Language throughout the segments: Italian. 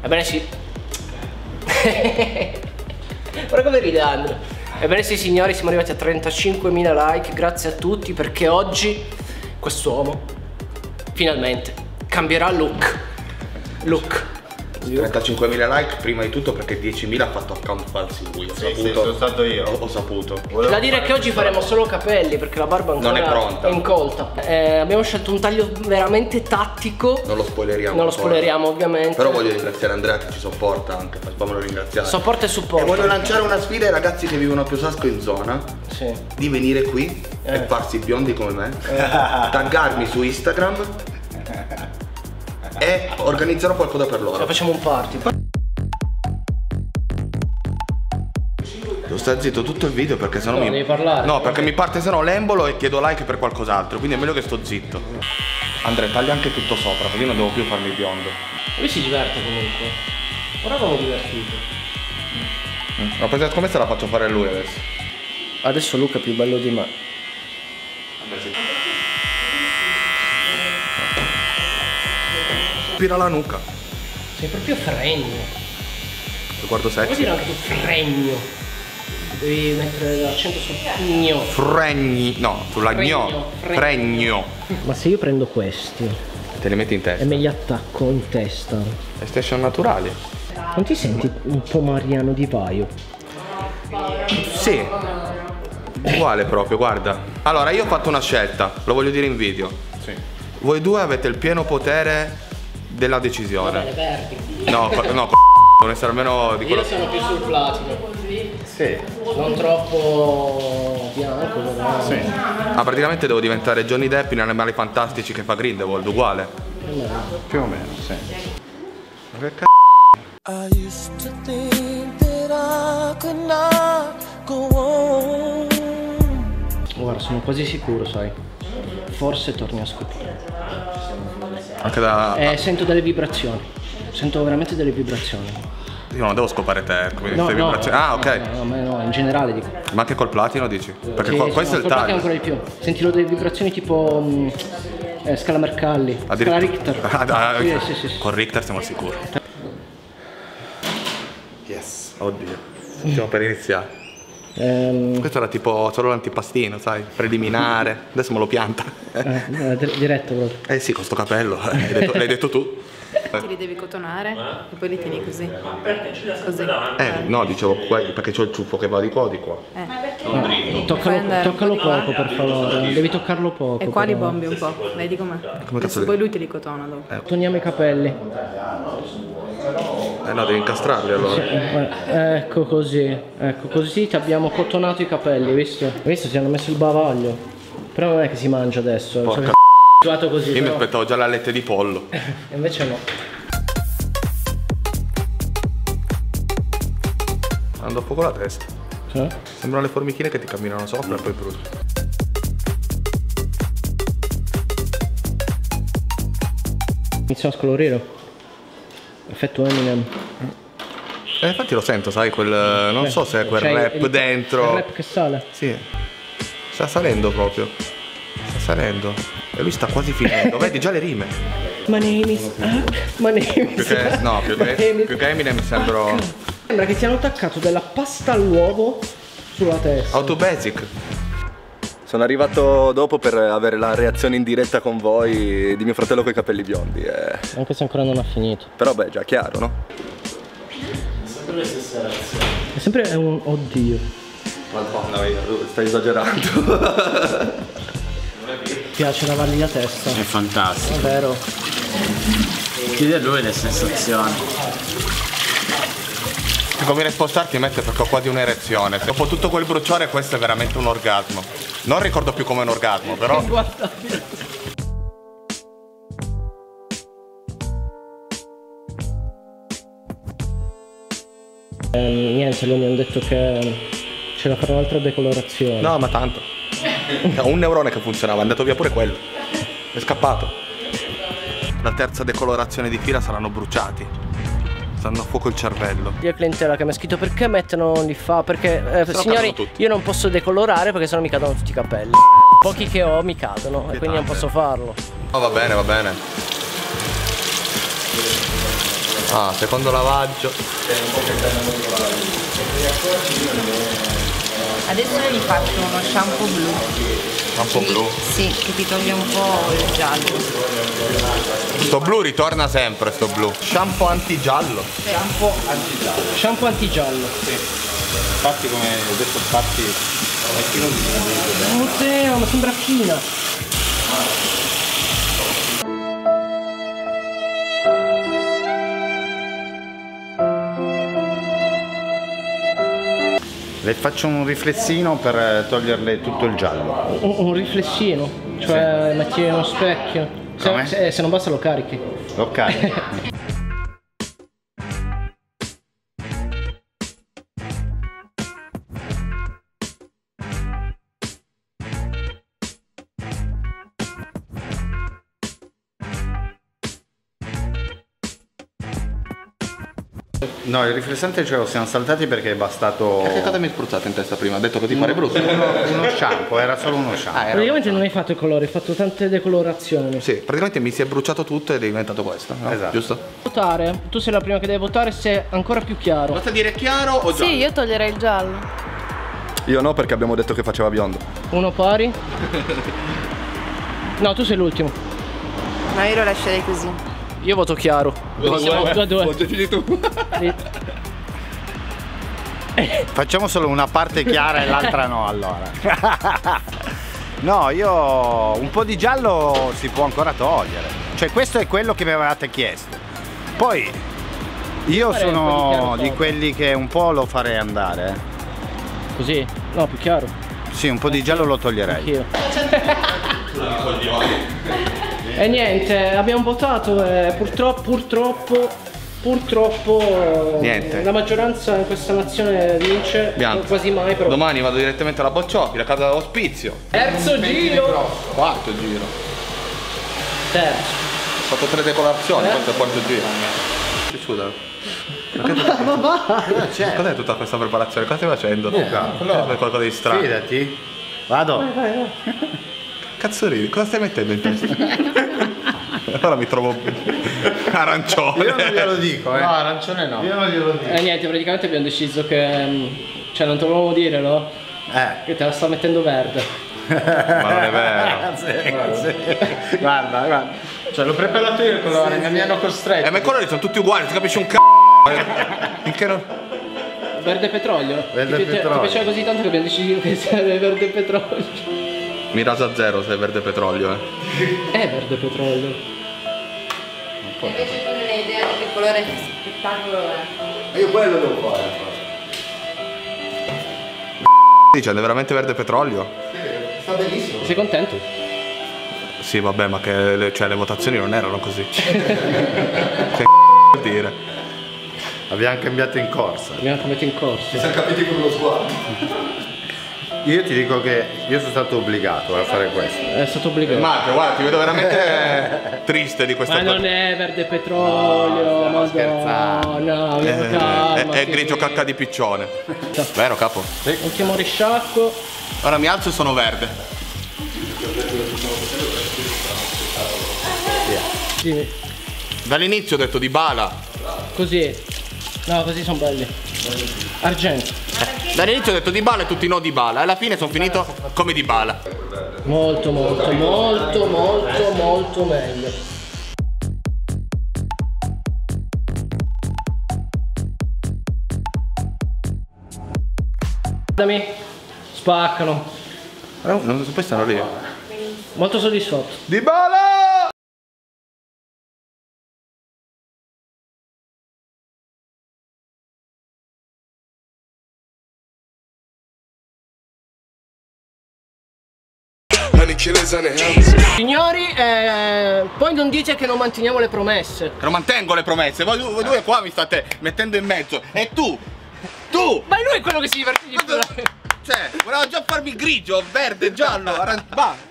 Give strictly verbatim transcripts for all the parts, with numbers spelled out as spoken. Ebbene sì. Ora come ride Andrea. Ebbene sì signori, siamo arrivati a trentacinquemila like, grazie a tutti, perché oggi quest'uomo finalmente cambierà look. Look. trentacinquemila like prima di tutto perché diecimila ha fatto account falsi lui, ho sì, saputo, sì, sono stato io, ho, ho saputo. Volevo da dire che oggi faremo solo capelli perché la barba ancora non è pronta, è incolta. Eh, abbiamo scelto un taglio veramente tattico, non lo spoileriamo, non lo spoileriamo ovviamente, però voglio ringraziare Andrea che ci sopporta anche, facciamolo ringraziare, sopporta e supporto. E voglio lanciare una sfida ai ragazzi che vivono a Piosasco in zona, sì, di venire qui eh. e farsi biondi come me, eh. taggarmi su Instagram e organizzerò qualcosa per loro. Cioè, facciamo un party. Devo stare zitto tutto il video perché sennò no, mi... devi parlare. No, perché mi parte sennò l'embolo e chiedo like per qualcos'altro, quindi è meglio che sto zitto. Andrea, taglia anche tutto sopra, così non devo più farmi biondo. Lui si diverte comunque. Ora avevo divertito. Ma no, pensate come se la faccio fare lui adesso. Adesso Luca è più bello di me. Vabbè, sì. Pira la nuca. Sei proprio fregno. Ti guardo sexy. Vuoi dire anche tu fregno? Devi mettere l'accento sul gno. Fregni. No, sulla gno. Fregno. Ma se io prendo questi, te li metti in testa e me li attacco in testa, è station naturale. Non ti senti un po' Mariano Di Vaio? Sì, uguale proprio, guarda. Allora io ho fatto una scelta, lo voglio dire in video. Sì. Voi due avete il pieno potere della decisione. Vabbè, perdi. No, no, non essere almeno di quello. Io sono più sul platino. Sì. Non troppo bianco, però. Sì. Ah, praticamente devo diventare Johnny Depp in Animali Fantastici che fa Grindelwald, uguale. Più o meno, sì. Ma che c***o? Guarda, sono quasi sicuro, sai. Forse torni a scoprire. Anche da... Eh, sento delle vibrazioni. Sento veramente delle vibrazioni. Io non devo scopare te, quindi no, no, vibrazioni. Ah, ok. No, no, no, no, in generale dico. Ma anche col platino dici? Perché sì, qua, sì, questo no, è il taglio. Ancora di più. Sentilo delle vibrazioni tipo eh, Scala Mercalli, Scala Richter. Ah, ah, sì, sì, sì, sì. Con Richter siamo sicuri. Yes. Oddio. Stiamo per iniziare. Um, questo era tipo solo l'antipastino, sai, preliminare. Adesso me lo pianta. Eh, no, diretto proprio. Eh sì, con sto capello, l'hai detto, detto tu. Ti li devi cotonare e poi li tieni così. Così. Eh no, dicevo perché c'ho il ciuffo che va di qua o di qua. Eh. Ma perché? No, toccalo, toccalo poco per favore, devi toccarlo poco. E qua li bombi un po', vedi com'è. Adesso poi lui te li cotona dopo. Eh. Toniamo i capelli. Eh no, devi incastrarli allora. Sì, ecco così, ecco così ti abbiamo cotonato i capelli, visto? Hai visto? Ti hanno messo il bavaglio. Però non è che si mangia adesso. Porca c***o così. Io però mi aspettavo già l'alette di pollo. E invece no. Andò poco la testa. Eh? Sembrano le formichine che ti camminano sopra e poi bruciano. Iniziamo a scolorire. Effetto Eminem. Eh, infatti lo sento, sai, quel... non Beh, so se è quel cioè rap il, dentro. Il rap che sale. Sì. Sta salendo proprio. Sta salendo. E lui sta quasi finendo. Vedi già le rime. My name is... My name is... Più che, no, più che, is... più che Eminem mi sembra... Sembra che ti hanno attaccato della pasta all'uovo sulla testa. Auto basic. Sono arrivato dopo per avere la reazione in diretta con voi di mio fratello con i capelli biondi. Eh. Anche se ancora non ha finito. Però beh, già chiaro, no? È sempre la stessa reazione. È sempre un... oddio. Madonna, stai esagerando. Non è vero. Piace lavargli la testa. È fantastico. È vero. Chiedi a lui le sensazioni. Se conviene spostarti mette perché ho quasi un'erezione. Dopo tutto quel bruciore questo è veramente un orgasmo. Non ricordo più come un orgasmo, però... eh, niente, loro mi hanno detto che c'era per un'altra decolorazione. No, ma tanto. Un neurone che funzionava, è andato via pure quello. È scappato. La terza decolorazione di fila saranno bruciati. Stanno a fuoco il cervello. Io clientela che mi ha scritto perché mettono li fa, perché eh, signori io non posso decolorare perché sennò mi cadono tutti i capelli. Pochi che ho mi cadono e, e quindi non posso farlo. Oh, va bene, va bene. Ah, secondo lavaggio. Adesso gli faccio uno shampoo blu. Shampoo blu? Sì, che ti toglie un po' il giallo. Sto blu ritorna sempre, sto blu. Shampoo antigiallo. Sì. Shampoo antigiallo. Shampoo antigiallo. Sì. Fatti come ho detto, fatti. Oddio, ma sembra fina. Le faccio un riflessino per toglierle tutto il giallo. Un, un riflessino? Cioè sì. Metti uno specchio? Se, se, se non basta lo carichi. Lo carichi. No, il riflessante ce lo siamo saltati perché è bastato... E che cosa mi hai spruzzato in testa prima? Ha detto che ti pare brutto? Uno, uno shampoo, era solo uno shampoo. Ah, praticamente non hai fatto i colori, hai fatto tante decolorazioni. Sì, praticamente mi si è bruciato tutto ed è diventato questo, no? Esatto. Giusto? Votare, tu sei la prima che deve votare se è ancora più chiaro. Basta dire chiaro o giallo? Sì, io toglierei il giallo. Io no, perché abbiamo detto che faceva biondo. Uno pari. No, tu sei l'ultimo. Ma io lo lascerei così. Io voto chiaro. Due a due. Ho deciso tu. Facciamo solo una parte chiara e l'altra no, allora. No, io un po' di giallo si può ancora togliere. Cioè questo è quello che mi avevate chiesto. Poi io sono di quelli che un po' lo farei andare. Così? No, più chiaro. Sì, un po' di giallo lo toglierei. Anch'io. E niente, abbiamo votato e purtroppo, purtroppo, purtroppo niente. La maggioranza in questa nazione vince, non quasi mai però. Domani vado direttamente alla Boccioppi, la casa dell'ospizio. Terzo giro. Quarto giro. Terzo. Ho fatto tre decolazioni, questo è il quarto giro. Ci scusa. Ma va! Cos'è tutta questa preparazione? Cosa stai facendo? Luca? È qualcosa di strano. Fidati. Vado. Vai, vai, vai. Cazzo ridi, cosa stai mettendo in testa? Ora mi trovo arancione. Io non glielo dico, eh. No, arancione no. Io non glielo dico. E eh, niente, praticamente abbiamo deciso che... Cioè non te lo volevo dire, no? Eh. Che te la sto mettendo verde. Ma non è vero. Sì, guarda. Sì. Guarda, guarda. Cioè l'ho preparato io il colore, sì, sì. Mi hanno costretto. Eh, ma i colori sono tutti uguali, ti capisci un c***o. Finché non... Verde petrolio? Verde ti petrolio. Ti piaceva così tanto che abbiamo deciso che sarebbe verde petrolio. Mi raso a zero se è verde petrolio, eh. È verde petrolio. E invece tu non hai idea di che colore spettacolo è. E io quello devo fare. Dice, è veramente verde petrolio? Sì, sta benissimo. Sei contento? Sì, vabbè, ma che le, cioè, le votazioni non erano così. Che vuol dire? Abbiamo cambiato in corsa. Abbiamo cambiato in corsa. Ci siamo capiti con lo sguardo. Io ti dico che io sono stato obbligato a fare questo. È stato obbligato. Marco, guarda, ti vedo veramente triste di questa cosa. Ma non è verde petrolio, no, ma scherzando. No, eh, calma, è, è grigio che... cacca di piccione. Vero, capo? Sì. Lo chiamo risciacquo. Ora mi alzo e sono verde. Sì. Dall'inizio ho detto di bala. Così. No, così sono belli. Argento. Dall'inizio ho detto di bala e tutti no di bala, alla fine sono finito come di bala. Molto molto molto molto molto meglio. Guardami, spaccalo. Non so, poi stanno lì. Molto soddisfatto. Di bala! Signori, eh, poi non dite che non manteniamo le promesse. Non mantengo le promesse, voi, voi due qua mi state mettendo in mezzo. E tu, tu! Ma lui è quello che si diverte di più. Cioè, voleva già farmi grigio, verde, giallo, arancione.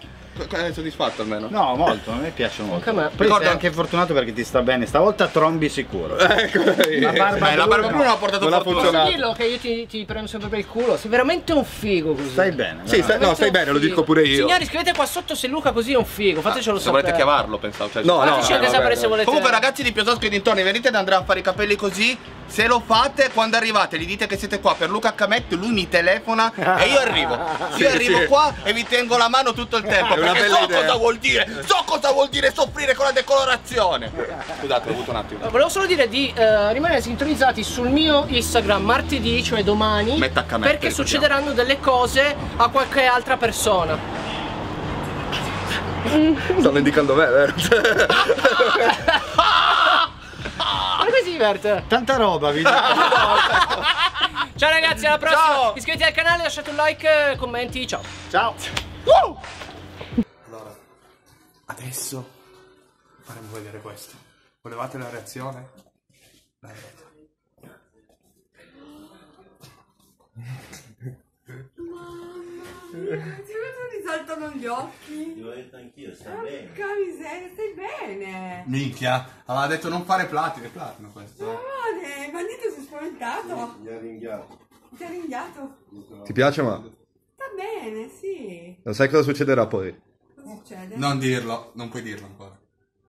Sei soddisfatto almeno? No, molto, a me piace molto. Anche me. Ricordo anche fortunato perché ti sta bene, stavolta trombi sicuro. Ecco, la barba, eh, la barba blu non ha portato fortuna. Non dirlo che io ti, ti prendo sempre per il culo, sei veramente un figo così. Stai bene. Sì, stai, no, stai bene, lo dico pure io. Signori, scrivete qua sotto se Luca così è un figo, fatecelo ah, sapere. Se volete chiamarlo, pensavo. Cioè, no, no, no, eh, sapere se volete. Comunque ragazzi di Piosasco e dintorni, venite da Andrea a fare i capelli così. Se lo fate, quando arrivate gli dite che siete qua per Luca Cametti, lui mi telefona e io arrivo. Sì, io arrivo sì. qua e vi tengo la mano tutto il tempo. È una perché bella so idea. cosa vuol dire, so cosa vuol dire soffrire con la decolorazione. Scusate, ho avuto un attimo. Volevo solo dire di eh, rimanere sintonizzati sul mio Instagram martedì, cioè domani, Metta Cametti, perché succederanno delle cose a qualche altra persona. Stanno indicando me, vero? Come si diverte? Tanta roba, vi dico. Ciao ragazzi, alla prossima. Ciao. Iscrivetevi al canale, lasciate un like, commenti, ciao. Ciao. Wow. Allora, adesso faremo vedere questo. Volevate la reazione? La vedete. Mamma mia, ti vedo, ti saltano gli occhi. Ti ho detto anch'io, stai oh, bene. Porca miseria, stai bene. Minchia, aveva detto non fare platine, platino questo. No, eh. Ma niente, sono spaventato. Sì, gli ha ringhiato. Ti ha ringhiato. Ti piace, ma? Sta bene, sì. Lo sai cosa succederà poi? Cosa succede? Non dirlo, non puoi dirlo ancora.